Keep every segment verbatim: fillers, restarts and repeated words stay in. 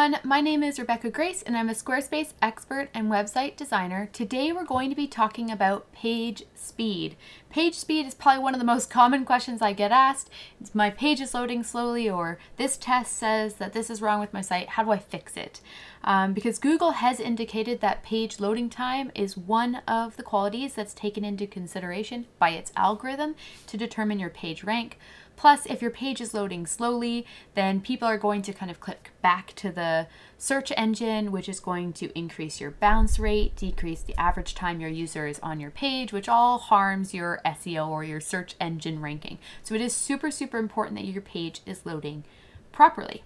everyone, my name is Rebecca Grace and I'm a Squarespace expert and website designer. Today we're going to be talking about page speed. Page speed is probably one of the most common questions I get asked. It's, my page is loading slowly, or this test says that this is wrong with my site, how do I fix it? Um, because Google has indicated that page loading time is one of the qualities that's taken into consideration by its algorithm to determine your page rank. Plus, if your page is loading slowly, then people are going to kind of click back to the search engine, which is going to increase your bounce rate, decrease the average time your user is on your page, which all harms your S E O or your search engine ranking. So it is super, super important that your page is loading properly.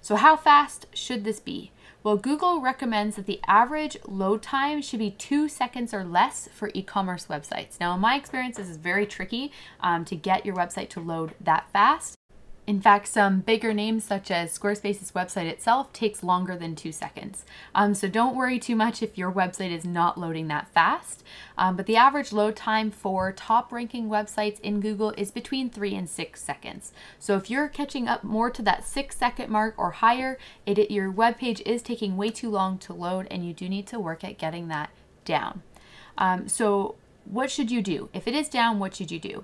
So how fast should this be? Well, Google recommends that the average load time should be two seconds or less for e-commerce websites. Now, in my experience, this is very tricky um, to get your website to load that fast. In fact, some bigger names such as Squarespace's website itself takes longer than two seconds. Um, so don't worry too much if your website is not loading that fast. Um, but the average load time for top ranking websites in Google is between three and six seconds. So if you're catching up more to that six second mark or higher, it, your web page is taking way too long to load and you do need to work at getting that down. Um, so what should you do? If it is down, what should you do?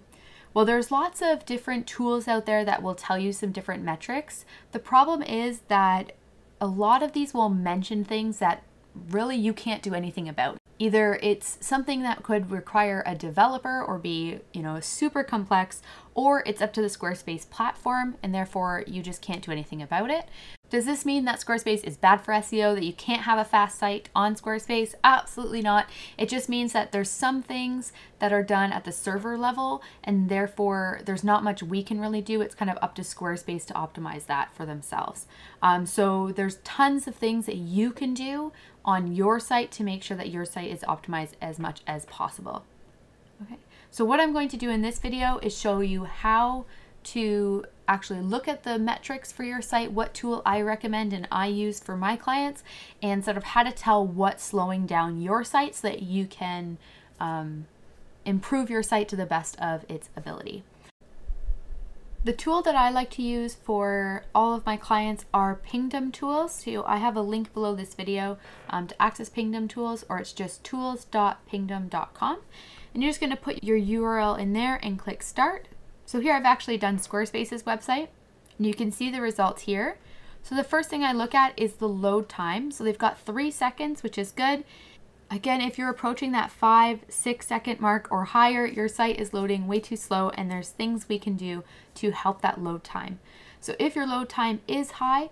Well, there's lots of different tools out there that will tell you some different metrics. The problem is that a lot of these will mention things that really you can't do anything about. Either it's something that could require a developer or be, you know, super complex, or it's up to the Squarespace platform and therefore you just can't do anything about it. Does this mean that Squarespace is bad for S E O, that you can't have a fast site on Squarespace? Absolutely not. It just means that there's some things that are done at the server level and therefore there's not much we can really do. It's kind of up to Squarespace to optimize that for themselves. Um, so there's tons of things that you can do on your site to make sure that your site is optimized as much as possible. Okay. So what I'm going to do in this video is show you how to actually look at the metrics for your site, what tool I recommend and I use for my clients, and sort of how to tell what's slowing down your site so that you can um, improve your site to the best of its ability. The tool that I like to use for all of my clients are Pingdom Tools. So I have a link below this video um, to access Pingdom Tools, or it's just tools dot pingdom dot com. And you're just gonna put your U R L in there and click start. So here I've actually done Squarespace's website and you can see the results here. So the first thing I look at is the load time. So they've got three seconds, which is good. Again, if you're approaching that five, six second mark or higher, your site is loading way too slow and there's things we can do to help that load time. So if your load time is high,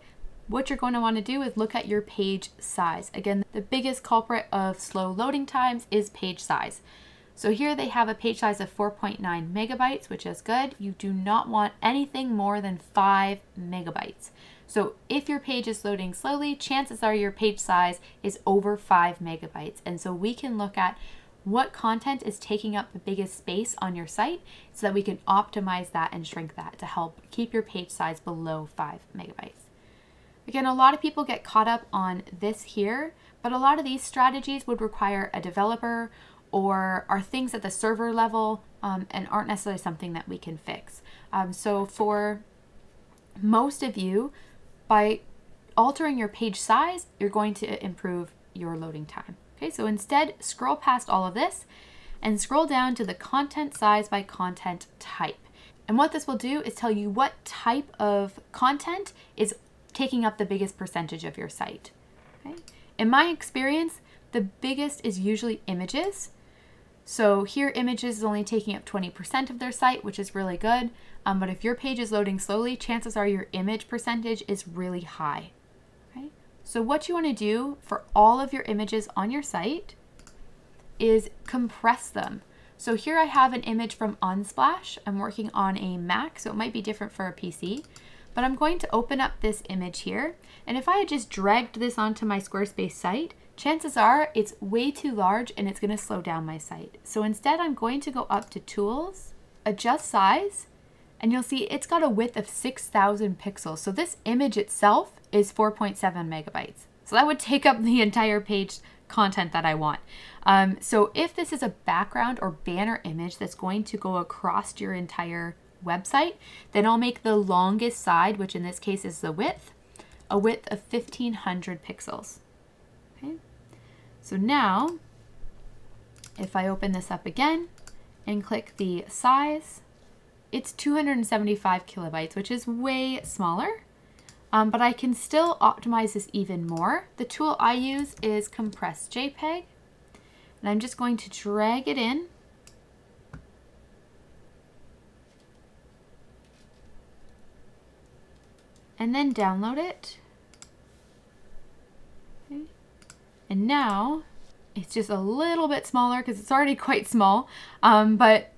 what you're going to want to do is look at your page size. Again, the biggest culprit of slow loading times is page size. So here they have a page size of four point nine megabytes, which is good. You do not want anything more than five megabytes. So if your page is loading slowly, chances are your page size is over five megabytes. And so we can look at what content is taking up the biggest space on your site so that we can optimize that and shrink that to help keep your page size below five megabytes. Again, a lot of people get caught up on this here, but a lot of these strategies would require a developer or are things at the server level um, and aren't necessarily something that we can fix. Um, so for most of you, by altering your page size, you're going to improve your loading time. Okay, so instead scroll past all of this and scroll down to the content size by content type. And what this will do is tell you what type of content is taking up the biggest percentage of your site. Okay? In my experience, the biggest is usually images. So here images is only taking up twenty percent of their site, which is really good. Um, but if your page is loading slowly, chances are your image percentage is really high. Okay? So what you want to do for all of your images on your site is compress them. So here I have an image from Unsplash. I'm working on a Mac, so it might be different for a P C. But I'm going to open up this image here. And if I had just dragged this onto my Squarespace site, chances are it's way too large and it's going to slow down my site. So instead I'm going to go up to Tools, Adjust Size, and you'll see it's got a width of six thousand pixels. So this image itself is four point seven megabytes. So that would take up the entire page content that I want. Um, so if this is a background or banner image that's going to go across your entire website, then I'll make the longest side, which in this case is the width, a width of fifteen hundred pixels. Okay. So now if I open this up again and click the size, it's two hundred seventy-five kilobytes, which is way smaller, um, but I can still optimize this even more. The tool I use is Compress J P E G, and I'm just going to drag it in. And then download it. Okay. And now it's just a little bit smaller because it's already quite small, um, but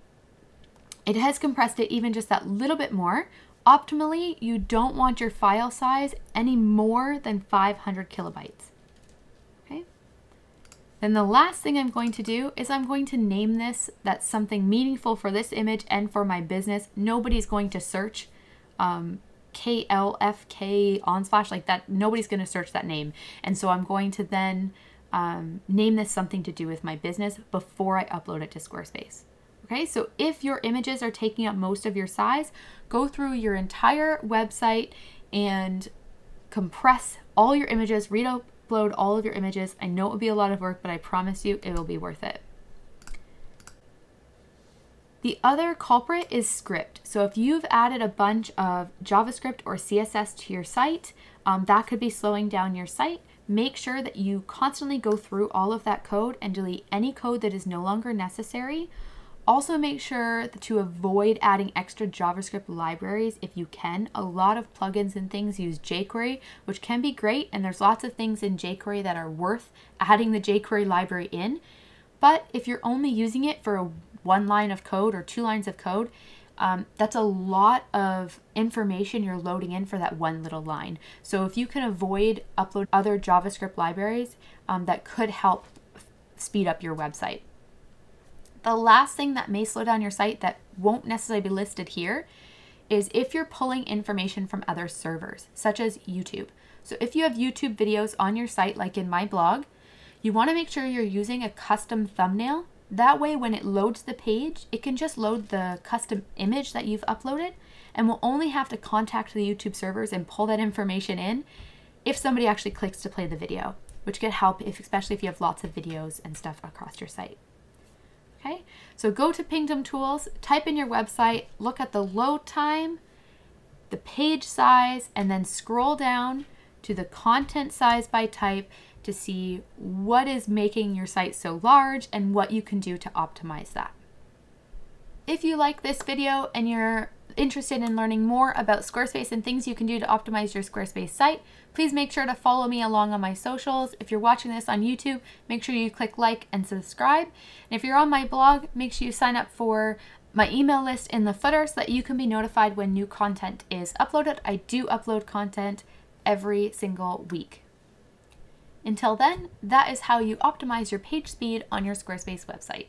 it has compressed it even just that little bit more. Optimally, you don't want your file size any more than five hundred kilobytes. Okay. Then the last thing I'm going to do is I'm going to name this. That's something meaningful for this image and for my business. Nobody's going to search um, K L F K Unsplash like that. Nobody's going to search that name. And so I'm going to then um, name this something to do with my business before I upload it to Squarespace. Okay, so if your images are taking up most of your size, go through your entire website and compress all your images, re-upload all of your images. I know it would be a lot of work, but I promise you it will be worth it. The other culprit is script. So if you've added a bunch of JavaScript or C S S to your site, um, that could be slowing down your site. Make sure that you constantly go through all of that code and delete any code that is no longer necessary. Also make sure to avoid adding extra JavaScript libraries if you can. A lot of plugins and things use jQuery, which can be great, and there's lots of things in jQuery that are worth adding the jQuery library in. But if you're only using it for a one line of code or two lines of code, um, that's a lot of information you're loading in for that one little line. So if you can avoid uploading other JavaScript libraries, um, that could help speed up your website. The last thing that may slow down your site that won't necessarily be listed here is if you're pulling information from other servers, such as YouTube. So if you have YouTube videos on your site, like in my blog, you want to make sure you're using a custom thumbnail. That way, when it loads the page, it can just load the custom image that you've uploaded and will only have to contact the YouTube servers and pull that information in if somebody actually clicks to play the video, which could help, if, especially if you have lots of videos and stuff across your site. Okay, so go to Pingdom Tools, type in your website, look at the load time, the page size, and then scroll down to the content size by type to see what is making your site so large and what you can do to optimize that. If you like this video and you're interested in learning more about Squarespace and things you can do to optimize your Squarespace site, please make sure to follow me along on my socials. If you're watching this on YouTube, make sure you click like and subscribe. And if you're on my blog, make sure you sign up for my email list in the footer so that you can be notified when new content is uploaded. I do upload content every single week. Until then, that is how you optimize your page speed on your Squarespace website.